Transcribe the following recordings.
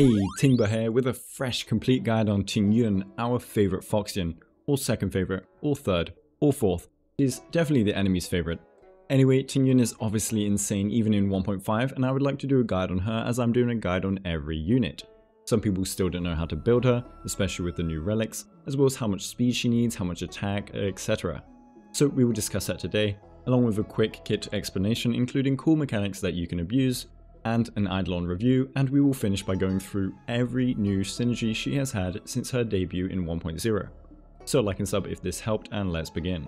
Hey, Tingba here with a fresh complete guide on Tingyun, our favourite Foxian, or second favourite, or third, or fourth. It is definitely the enemy's favourite. Anyway, Tingyun is obviously insane even in 1.5, and I would like to do a guide on her as I'm doing a guide on every unit. Some people still don't know how to build her, especially with the new relics, as well as how much speed she needs, how much attack, etc. So we will discuss that today, along with a quick kit explanation including cool mechanics that you can abuse, and an Eidolon review, and we will finish by going through every new synergy she has had since her debut in 1.0. So like and sub if this helped, and let's begin.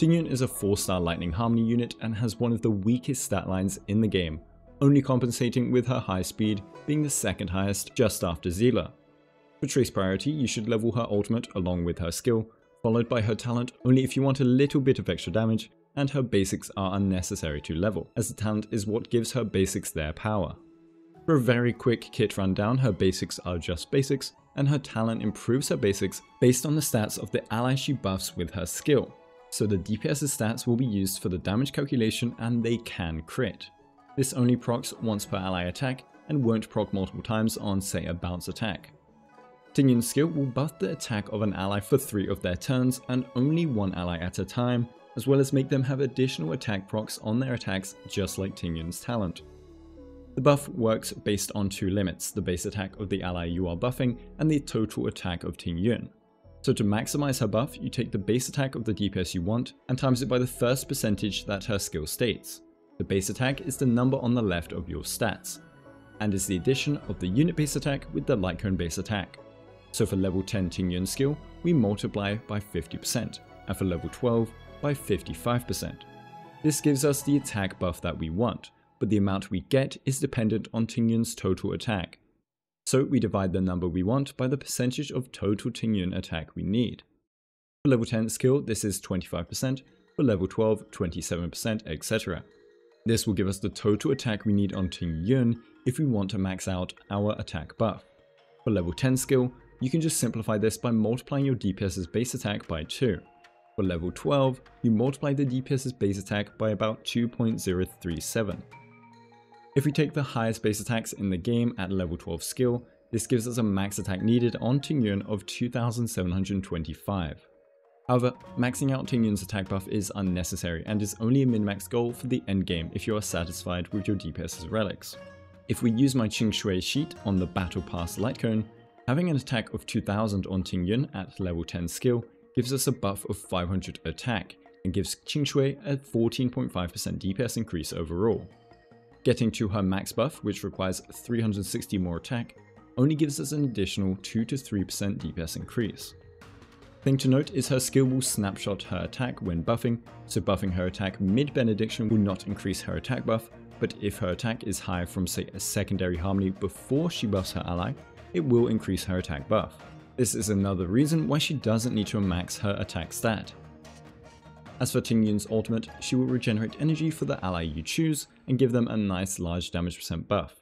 Tingyun is a 4-star Lightning Harmony unit and has one of the weakest stat lines in the game, only compensating with her high speed being the second highest just after Zeele. For trace priority you should level her ultimate along with her skill, followed by her talent only if you want a little bit of extra damage, and her basics are unnecessary to level, as the talent is what gives her basics their power. For a very quick kit rundown, her basics are just basics, and her talent improves her basics based on the stats of the ally she buffs with her skill, so the DPS's stats will be used for the damage calculation and they can crit. This only procs once per ally attack and won't proc multiple times on, say, a bounce attack. Tingyun's skill will buff the attack of an ally for 3 of their turns and only one ally at a time, as well as make them have additional attack procs on their attacks just like Tingyun's talent. The buff works based on 2 limits, the base attack of the ally you are buffing and the total attack of Tingyun. So to maximize her buff, you take the base attack of the DPS you want and times it by the first percentage that her skill states. The base attack is the number on the left of your stats, and is the addition of the unit base attack with the Lightcone base attack. So for level 10 Tingyun skill, we multiply by 50%, and for level 12, by 55%. This gives us the attack buff that we want, but the amount we get is dependent on Tingyun's total attack. So we divide the number we want by the percentage of total Tingyun attack we need. For level 10 skill this is 25%, for level 12 27%, etc. This will give us the total attack we need on Tingyun if we want to max out our attack buff. For level 10 skill you can just simplify this by multiplying your DPS's base attack by 2. For level 12, you multiply the DPS's base attack by about 2.037. If we take the highest base attacks in the game at level 12 skill, this gives us a max attack needed on Tingyun of 2725. However, maxing out Tingyun's attack buff is unnecessary and is only a min-max goal for the endgame if you are satisfied with your DPS's relics. If we use my Qing Shui sheet on the Battle Pass Lightcone, having an attack of 2000 on Tingyun at level 10 skill gives us a buff of 500 attack and gives Qing Shui a 14.5% DPS increase overall. Getting to her max buff, which requires 360 more attack, only gives us an additional 2 to 3% DPS increase. Thing to note is her skill will snapshot her attack when buffing, so buffing her attack mid benediction will not increase her attack buff, but if her attack is higher from, say, a secondary harmony before she buffs her ally, it will increase her attack buff. This is another reason why she doesn't need to max her attack stat. As for Tingyun's ultimate, she will regenerate energy for the ally you choose and give them a nice large damage percent buff.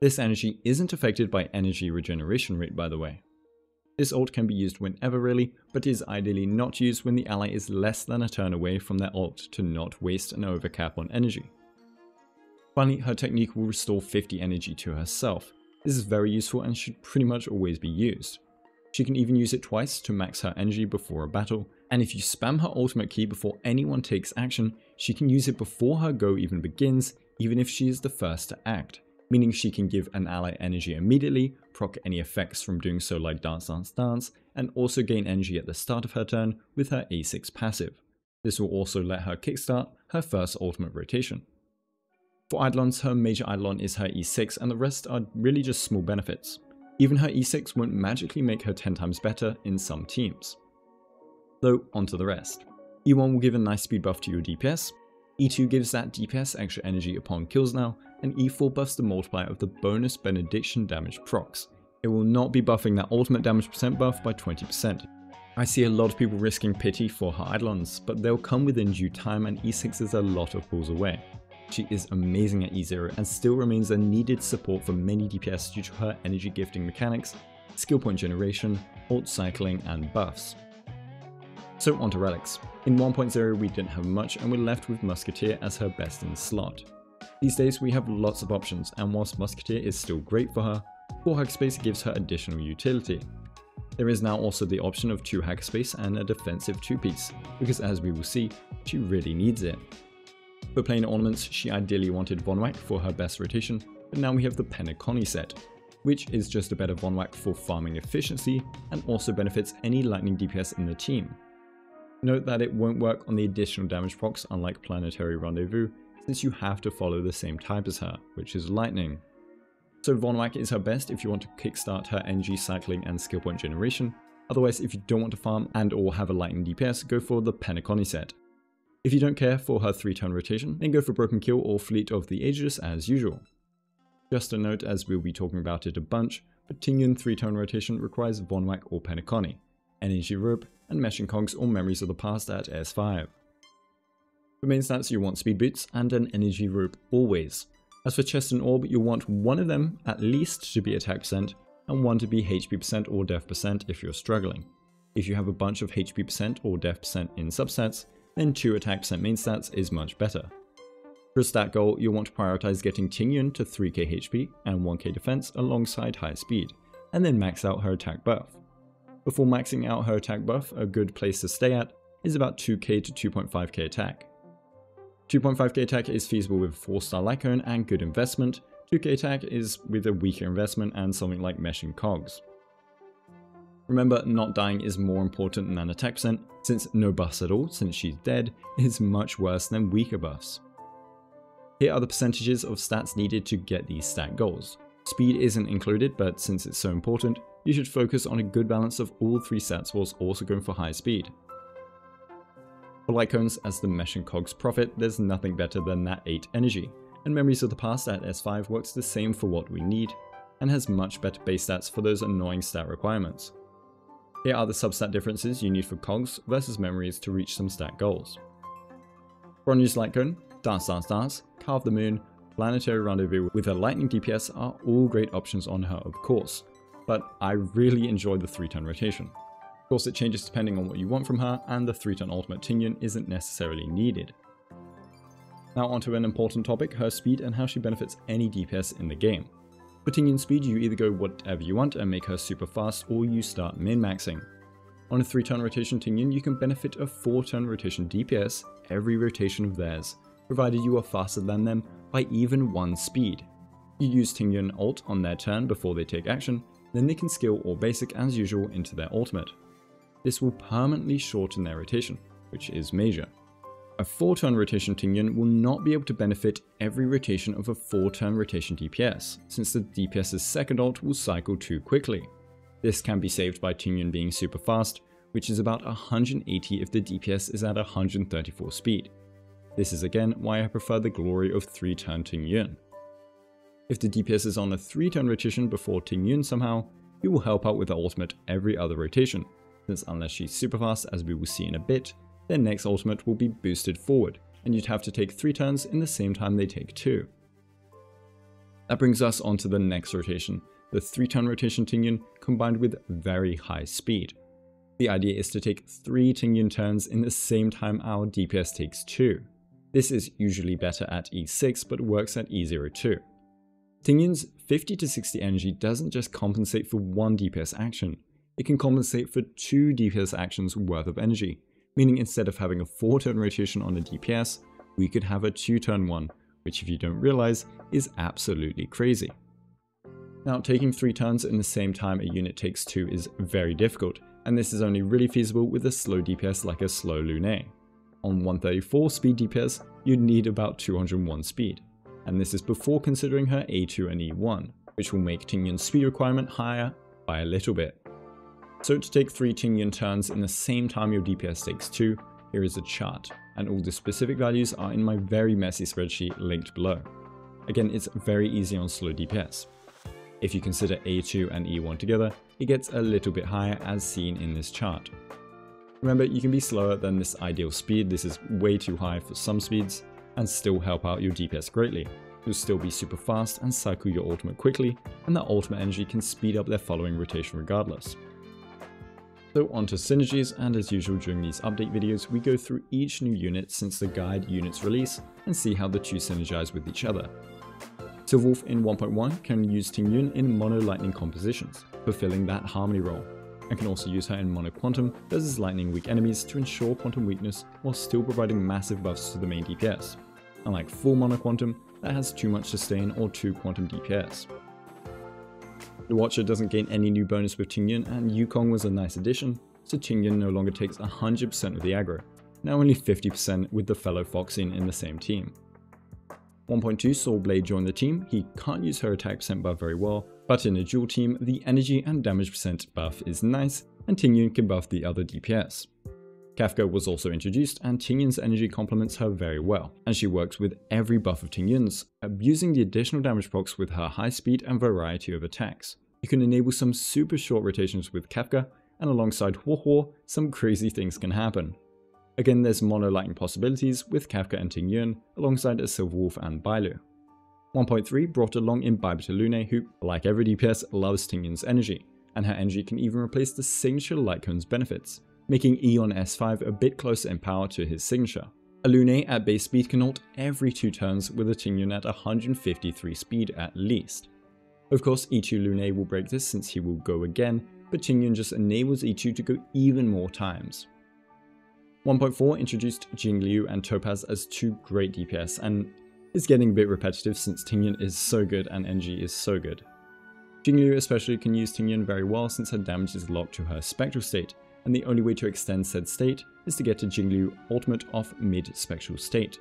This energy isn't affected by energy regeneration rate, by the way. This ult can be used whenever really, but is ideally not used when the ally is less than a turn away from their ult to not waste an overcap on energy. Finally, her technique will restore 50 energy to herself. This is very useful and should pretty much always be used. She can even use it twice to max her energy before a battle, and if you spam her ultimate key before anyone takes action, she can use it before her go even begins, even if she is the first to act, meaning she can give an ally energy immediately, proc any effects from doing so like Dance, Dance, Dance, and also gain energy at the start of her turn with her A6 passive. This will also let her kickstart her first ultimate rotation. For Eidolons, her major Eidolon is her E6 and the rest are really just small benefits. Even her E6 won't magically make her 10 times better in some teams. Though, onto the rest. E1 will give a nice speed buff to your DPS, E2 gives that DPS extra energy upon kills now, and E4 buffs the multiplier of the bonus benediction damage procs. It will not be buffing that ultimate damage percent buff by 20%. I see a lot of people risking pity for her Eidolons, but they'll come within due time and E6 is a lot of pulls away. She is amazing at E0 and still remains a needed support for many DPS due to her energy gifting mechanics, skill point generation, ult cycling and buffs. So onto relics. In 1.0 we didn't have much and we're left with Musketeer as her best in slot. These days we have lots of options, and whilst Musketeer is still great for her, 4 Hackspace gives her additional utility. There is now also the option of 2 Hackspace and a defensive 2-piece, because as we will see, she really needs it. For plain ornaments, she ideally wanted Vonwack for her best rotation, but now we have the Penacony set, which is just a better Vonwack for farming efficiency and also benefits any lightning DPS in the team. Note that it won't work on the additional damage procs unlike Planetary Rendezvous, since you have to follow the same type as her, which is lightning. So Vonwack is her best if you want to kickstart her energy cycling and skill point generation. Otherwise, if you don't want to farm and or have a lightning DPS, go for the Penacony set. If you don't care for her 3-turn rotation, then go for Broken Kill or Fleet of the Aegis as usual. Just a note, as we'll be talking about it a bunch, but Tingyun 3-turn rotation requires Vonwack or Penacony, Energy Rope, and Meshing Cogs or Memories of the Past at S5. For main stats, you want Speed Boots and an Energy Rope always. As for Chest and Orb, you'll want one of them at least to be attack percent, and one to be HP percent or Def percent if you're struggling. If you have a bunch of HP percent or Def percent in substats, then 2 attack percent main stats is much better. For a stat goal, you'll want to prioritize getting Tingyun to 3k HP and 1k defense alongside high speed, and then max out her attack buff. Before maxing out her attack buff, a good place to stay at is about 2k to 2.5k attack. 2.5k attack is feasible with 4-star Lycone and good investment, 2k attack is with a weaker investment and something like Meshing Cogs. Remember, not dying is more important than attack percent, since no buffs at all, since she's dead, is much worse than weaker buffs. Here are the percentages of stats needed to get these stat goals. Speed isn't included, but since it's so important, you should focus on a good balance of all 3 stats whilst also going for high speed. For Lycones, as the Meshing Cogs profit, there's nothing better than that 8 energy, and Memories of the Past at S5 works the same for what we need, and has much better base stats for those annoying stat requirements. Here are the substat differences you need for Cogs versus Memories to reach some stat goals. Bronya's Lightcone, Dance, Carve the Moon, Planetary Rendezvous with her lightning DPS are all great options on her of course, but I really enjoy the 3-turn rotation. Of course, it changes depending on what you want from her, and the 3-turn ultimate Tingyun isn't necessarily needed. Now onto an important topic, her speed and how she benefits any DPS in the game. For Tingyun speed, you either go whatever you want and make her super fast, or you start min-maxing. On a 3-turn rotation Tingyun, you can benefit a 4-turn rotation DPS every rotation of theirs, provided you are faster than them by even 1 speed. You use Tingyun ult on their turn before they take action, then they can skill or basic as usual into their ultimate. This will permanently shorten their rotation, which is major. A 4-turn rotation Tingyun will not be able to benefit every rotation of a 4-turn rotation DPS, since the DPS's second ult will cycle too quickly. This can be saved by Tingyun being super fast, which is about 180 if the DPS is at 134 speed. This is again why I prefer the glory of 3-turn Tingyun. If the DPS is on a 3-turn rotation before Tingyun somehow, it will help out with the ultimate every other rotation, since unless she's super fast, as we will see in a bit, their next ultimate will be boosted forward, and you'd have to take 3 turns in the same time they take 2. That brings us on to the next rotation, the 3-turn rotation Tingyun combined with very high speed. The idea is to take 3 Tingyun turns in the same time our DPS takes 2. This is usually better at E6 but works at E02. Tingyun's 50 to 60 energy doesn't just compensate for 1 DPS action. It can compensate for 2 DPS actions worth of energy, meaning instead of having a 4-turn rotation on a DPS, we could have a 2-turn one, which if you don't realize, is absolutely crazy. Now, taking 3 turns in the same time a unit takes 2 is very difficult, and this is only really feasible with a slow DPS like a slow Lunae. On 134 speed DPS, you'd need about 201 speed, and this is before considering her A2 and E1, which will make Tingyun's speed requirement higher by a little bit. So to take 3 Tingyun turns in the same time your DPS takes 2, here is a chart, and all the specific values are in my very messy spreadsheet linked below. Again, it's very easy on slow DPS. If you consider A2 and E1 together, it gets a little bit higher as seen in this chart. Remember, you can be slower than this ideal speed, this is way too high for some speeds, and still help out your DPS greatly. You'll still be super fast and cycle your ultimate quickly, and that ultimate energy can speed up their following rotation regardless. So onto synergies, and as usual during these update videos we go through each new unit since the guide unit's release and see how the two synergize with each other. Silverwolf in 1.1 can use Tingyun in mono lightning compositions, fulfilling that harmony role, and can also use her in mono quantum versus lightning weak enemies to ensure quantum weakness while still providing massive buffs to the main DPS. Unlike full mono quantum, that has too much sustain or too quantum DPS. The Watcher doesn't gain any new bonus with Tingyun, and Yukong was a nice addition, so Tingyun no longer takes 100% of the aggro, now only 50% with the fellow Foxing in the same team. 1.2 saw Blade join the team. He can't use her attack percent buff very well, but in a dual team, the energy and damage percent buff is nice, and Tingyun can buff the other DPS. Kafka was also introduced, and Tingyun's energy complements her very well, and she works with every buff of Tingyun's, abusing the additional damage procs with her high speed and variety of attacks. You can enable some super short rotations with Kafka, and alongside Huohuo, some crazy things can happen. Again, there's mono lightning possibilities with Kafka and Tingyun, alongside a Silverwolf and Bailu. 1.3 brought along Imbibitor Lunae, who, like every DPS, loves Tingyun's energy, and her energy can even replace the signature Lightcone's benefits, making Eon S5 a bit closer in power to his signature. Lunae at base speed can ult every 2 turns with a Tingyun at 153 speed at least. Of course, E2 Lunae will break this since he will go again, but Tingyun just enables E2 to go even more times. 1.4 introduced Jing Liu and Topaz as two great DPS, and it's getting a bit repetitive since Tingyun is so good and NG is so good. Jing Liu especially can use Tingyun very well since her damage is locked to her spectral state, and the only way to extend said state is to get to Jing Liu ultimate off mid-spectral state.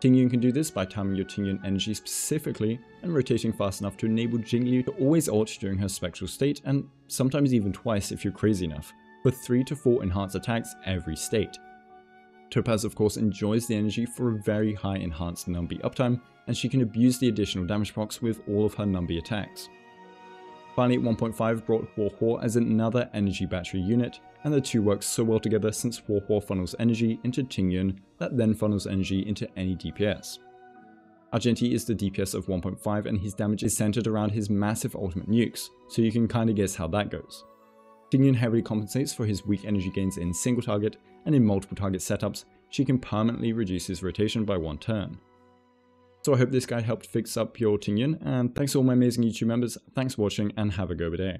Tingyun can do this by timing your Tingyun energy specifically and rotating fast enough to enable Jing Liu to always ult during her spectral state, and sometimes even twice if you're crazy enough, for 3 to 4 enhanced attacks every state. Topaz of course enjoys the energy for a very high enhanced Numbi uptime, and she can abuse the additional damage procs with all of her Numbi attacks. Finally, 1.5 brought Huohuo as another energy battery unit, and the two work so well together since Huohuo funnels energy into Tingyun that then funnels energy into any DPS. Argenti is the DPS of 1.5, and his damage is centered around his massive ultimate nukes, so you can kinda guess how that goes. Tingyun heavily compensates for his weak energy gains in single target, and in multiple target setups, she can permanently reduce his rotation by 1 turn. So I hope this guide helped fix up your Tingyun, and thanks to all my amazing YouTube members, thanks for watching and have a go day.